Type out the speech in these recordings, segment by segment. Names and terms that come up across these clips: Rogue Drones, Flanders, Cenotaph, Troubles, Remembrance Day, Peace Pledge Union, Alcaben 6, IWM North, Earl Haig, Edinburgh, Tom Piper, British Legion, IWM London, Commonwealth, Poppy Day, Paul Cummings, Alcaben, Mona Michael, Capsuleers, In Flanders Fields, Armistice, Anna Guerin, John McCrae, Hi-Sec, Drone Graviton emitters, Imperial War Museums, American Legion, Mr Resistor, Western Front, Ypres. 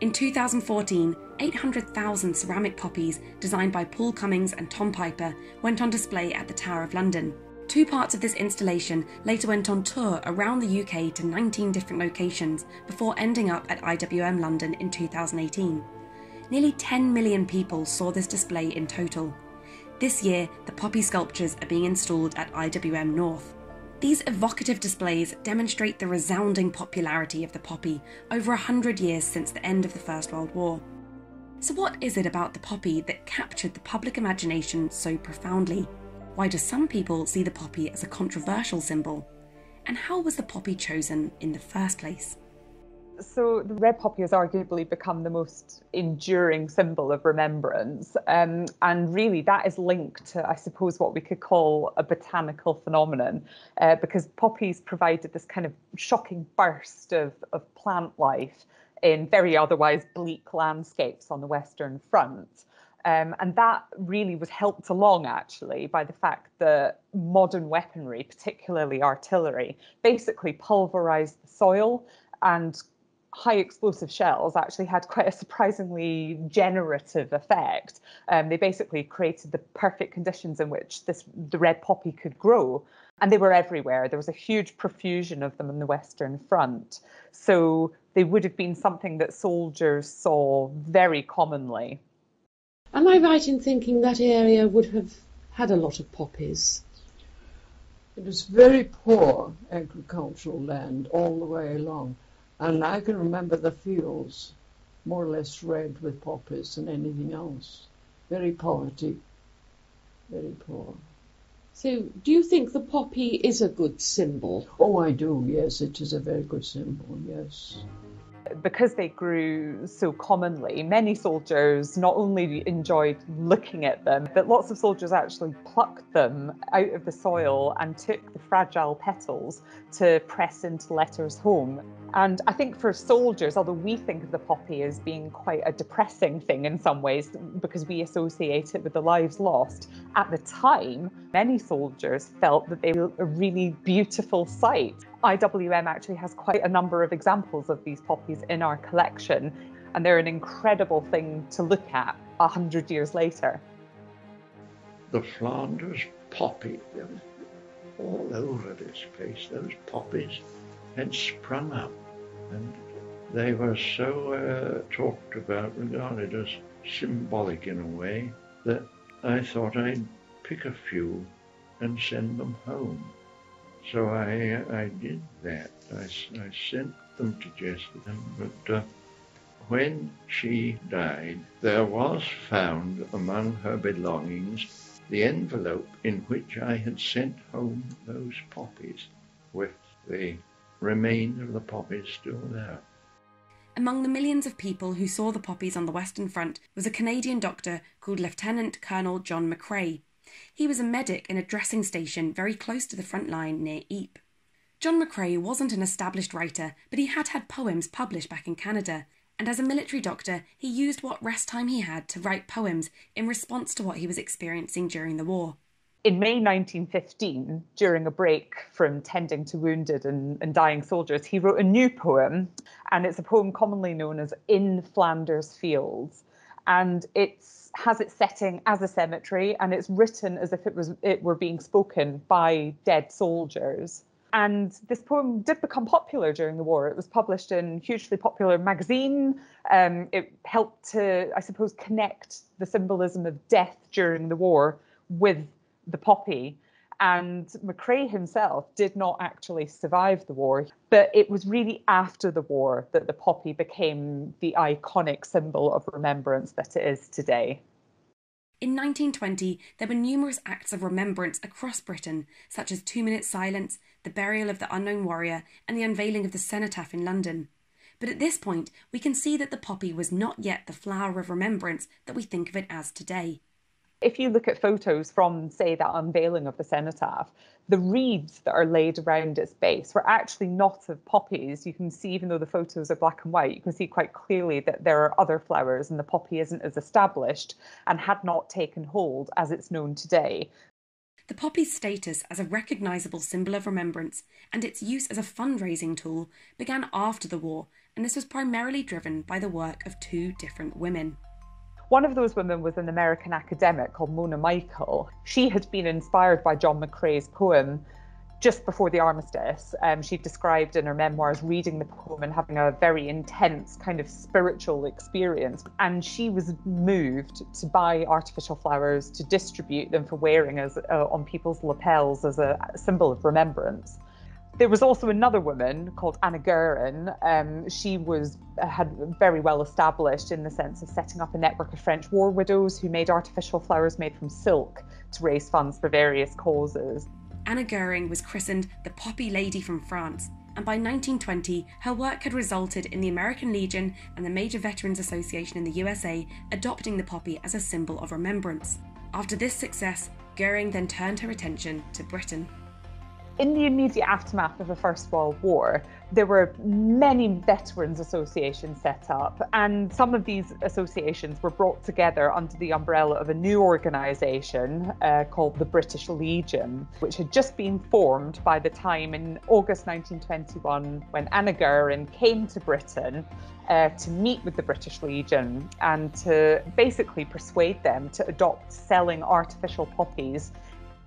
In 2014, 800,000 ceramic poppies designed by Paul Cummings and Tom Piper went on display at the Tower of London. Two parts of this installation later went on tour around the UK to 19 different locations before ending up at IWM London in 2018. Nearly 10 million people saw this display in total. This year, the poppy sculptures are being installed at IWM North. These evocative displays demonstrate the resounding popularity of the poppy over 100 years since the end of the First World War. So what is it about the poppy that captured the public imagination so profoundly? Why do some people see the poppy as a controversial symbol? And how was the poppy chosen in the first place? So the red poppy has arguably become the most enduring symbol of remembrance. And really that is linked to, I suppose, what we could call a botanical phenomenon, because poppies provided this kind of shocking burst of plant life in very otherwise bleak landscapes on the Western Front. And that really was helped along, actually, by the fact that modern weaponry, particularly artillery, basically pulverised the soil, and high explosive shells actually had quite a surprisingly generative effect. They basically created the perfect conditions in which the red poppy could grow. And they were everywhere. There was a huge profusion of them on the Western Front. So they would have been something that soldiers saw very commonly. Am I right in thinking that area would have had a lot of poppies? It was very poor agricultural land all the way along. And I can remember the fields more or less red with poppies and anything else. Very poverty, very poor. So do you think the poppy is a good symbol? Oh, I do, yes. It is a very good symbol, yes. Because they grew so commonly, many soldiers not only enjoyed looking at them, but lots of soldiers actually plucked them out of the soil and took the fragile petals to press into letters home. And I think for soldiers, although we think of the poppy as being quite a depressing thing in some ways, because we associate it with the lives lost, at the time, many soldiers felt that they were a really beautiful sight. IWM actually has quite a number of examples of these poppies in our collection, and they're an incredible thing to look at 100 years later. The Flanders poppy, there was all over this place, those poppies had sprung up, and they were so talked about, regarded as symbolic in a way, that I thought I'd pick a few and send them home. So I did that. I sent them to Jessie, but when she died, there was found among her belongings the envelope in which I had sent home those poppies, with the remainder of the poppies still there. Among the millions of people who saw the poppies on the Western Front was a Canadian doctor called Lieutenant Colonel John McCrae. He was a medic in a dressing station very close to the front line near Ypres. John McCrae wasn't an established writer, but he had had poems published back in Canada, and as a military doctor, he used what rest time he had to write poems in response to what he was experiencing during the war. In May 1915, during a break from tending to wounded and dying soldiers, he wrote a new poem, and it's a poem commonly known as In Flanders Fields. And it has its setting as a cemetery, and it's written as if it were being spoken by dead soldiers. And this poem did become popular during the war. It was published in a hugely popular magazine. It helped to, I suppose, connect the symbolism of death during the war with the poppy. And McCrae himself did not actually survive the war, but it was really after the war that the poppy became the iconic symbol of remembrance that it is today. In 1920, there were numerous acts of remembrance across Britain, such as 2 minute silence, the burial of the unknown warrior, and the unveiling of the Cenotaph in London. But at this point, we can see that the poppy was not yet the flower of remembrance that we think of it as today. If you look at photos from, say, that unveiling of the Cenotaph, the reeds that are laid around its base were actually not of poppies. You can see, even though the photos are black and white, you can see quite clearly that there are other flowers and the poppy isn't as established and had not taken hold as it's known today. The poppy's status as a recognisable symbol of remembrance and its use as a fundraising tool began after the war and this was primarily driven by the work of two different women. One of those women was an American academic called Mona Michael. She had been inspired by John McCrae's poem just before the Armistice. She described in her memoirs reading the poem and having a very intense kind of spiritual experience. And she was moved to buy artificial flowers to distribute them for wearing as on people's lapels as a symbol of remembrance. There was also another woman called Anna Guerin. She had very well established in the sense of setting up a network of French war widows who made artificial flowers made from silk to raise funds for various causes. Anna Guerin was christened the Poppy Lady from France, and by 1920 her work had resulted in the American Legion and the Major Veterans Association in the USA adopting the poppy as a symbol of remembrance. After this success, Guerin then turned her attention to Britain. In the immediate aftermath of the First World War, there were many veterans associations set up, and some of these associations were brought together under the umbrella of a new organisation called the British Legion, which had just been formed by the time in August 1921 when Anna Guerin came to Britain to meet with the British Legion and to basically persuade them to adopt selling artificial poppies.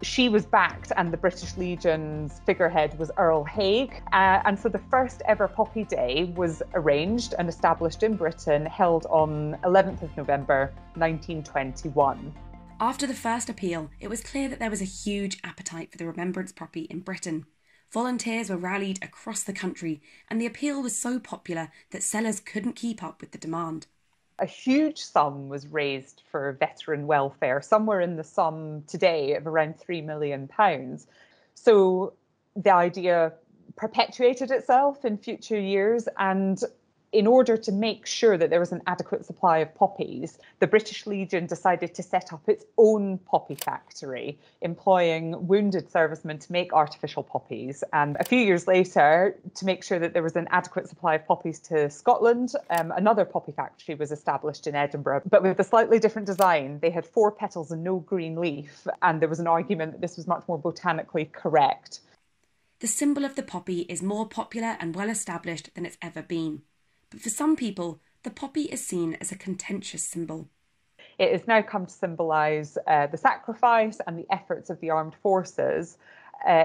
She was backed, and the British Legion's figurehead was Earl Haig. And so the first ever Poppy Day was arranged and established in Britain, held on 11th of November, 1921. After the first appeal, it was clear that there was a huge appetite for the remembrance poppy in Britain. Volunteers were rallied across the country, and the appeal was so popular that sellers couldn't keep up with the demand. A huge sum was raised for veteran welfare, somewhere in the sum today of around £3 million. So the idea perpetuated itself in future years, and in order to make sure that there was an adequate supply of poppies, the British Legion decided to set up its own poppy factory, employing wounded servicemen to make artificial poppies. And a few years later, to make sure that there was an adequate supply of poppies to Scotland, another poppy factory was established in Edinburgh, but with a slightly different design. They had 4 petals and no green leaf, and there was an argument that this was much more botanically correct. The symbol of the poppy is more popular and well established than it's ever been. But for some people, the poppy is seen as a contentious symbol. It has now come to symbolise the sacrifice and the efforts of the armed forces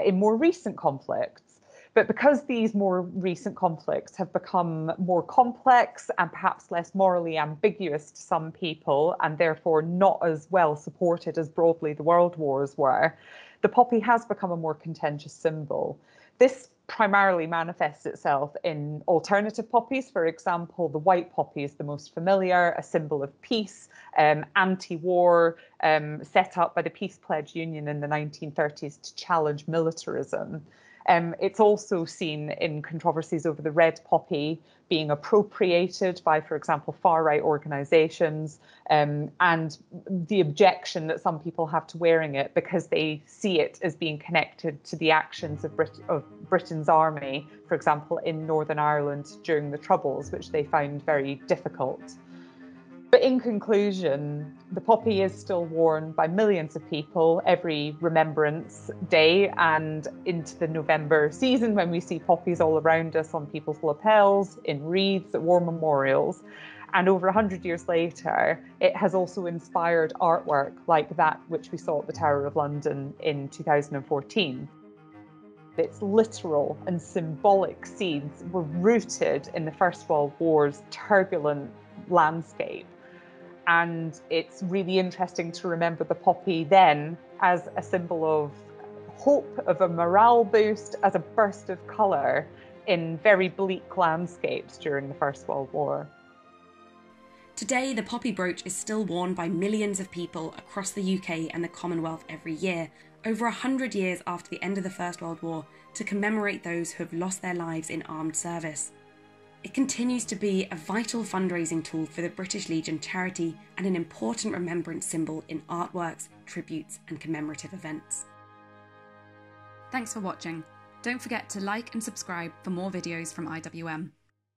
in more recent conflicts. But because these more recent conflicts have become more complex and perhaps less morally ambiguous to some people, and therefore not as well supported as broadly the world wars were, the poppy has become a more contentious symbol. This primarily manifests itself in alternative poppies. For example, the white poppy is the most familiar, a symbol of peace, anti-war, set up by the Peace Pledge Union in the 1930s to challenge militarism. It's also seen in controversies over the red poppy being appropriated by, for example, far-right organisations, and the objection that some people have to wearing it because they see it as being connected to the actions of Britain's army, for example, in Northern Ireland during the Troubles, which they find very difficult. But in conclusion, the poppy is still worn by millions of people every Remembrance Day and into the November season when we see poppies all around us on people's lapels, in wreaths, at war memorials. And over 100 years later, it has also inspired artwork like that which we saw at the Tower of London in 2014. Its literal and symbolic seeds were rooted in the First World War's turbulent landscape. And it's really interesting to remember the poppy then as a symbol of hope, of a morale boost, as a burst of colour in very bleak landscapes during the First World War. Today, the poppy brooch is still worn by millions of people across the UK and the Commonwealth every year, over 100 years after the end of the First World War, to commemorate those who have lost their lives in armed service. It continues to be a vital fundraising tool for the British Legion charity and an important remembrance symbol in artworks, tributes and commemorative events. Thanks for watching. Don't forget to like and subscribe for more videos from IWM.